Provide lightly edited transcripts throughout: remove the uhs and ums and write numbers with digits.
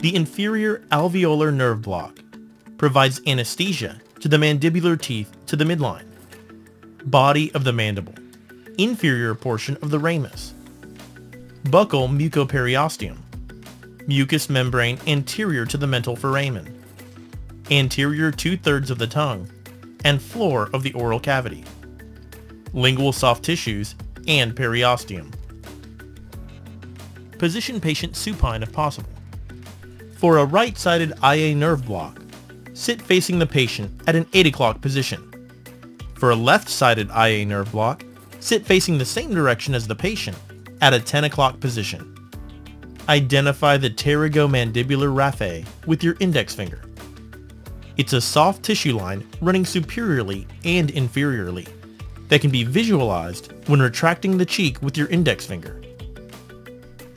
The inferior alveolar nerve block provides anesthesia to the mandibular teeth to the midline. Body of the mandible, inferior portion of the ramus. Buccal mucoperiosteum, mucous membrane anterior to the mental foramen, anterior 2/3 of the tongue, and floor of the oral cavity. Lingual soft tissues and periosteum. Position patient supine if possible. For a right-sided IA nerve block, sit facing the patient at an 8 o'clock position. For a left-sided IA nerve block, sit facing the same direction as the patient at a 10 o'clock position. Identify the pterygomandibular raphe with your index finger. It's a soft tissue line running superiorly and inferiorly that can be visualized when retracting the cheek with your index finger.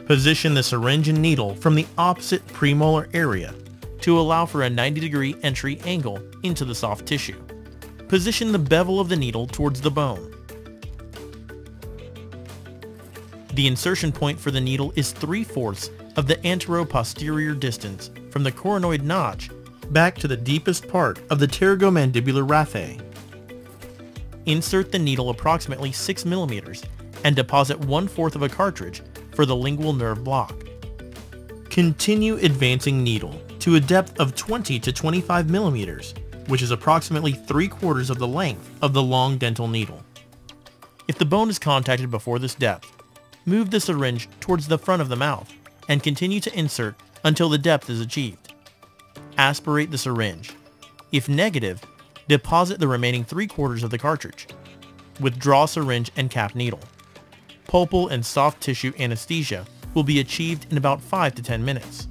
Position the syringe and needle from the opposite premolar area to allow for a 90-degree entry angle into the soft tissue. Position the bevel of the needle towards the bone. The insertion point for the needle is 3/4 of the anteroposterior distance from the coronoid notch back to the deepest part of the pterygomandibular raphe. Insert the needle approximately 6 mm and deposit 1/4 of a cartridge for the lingual nerve block. Continue advancing needle to a depth of 20 to 25 mm, which is approximately 3/4 of the length of the long dental needle. If the bone is contacted before this depth, move the syringe towards the front of the mouth and continue to insert until the depth is achieved. Aspirate the syringe. If negative, deposit the remaining 3/4 of the cartridge. Withdraw syringe and cap needle. Pulpal and soft tissue anesthesia will be achieved in about 5 to 10 minutes.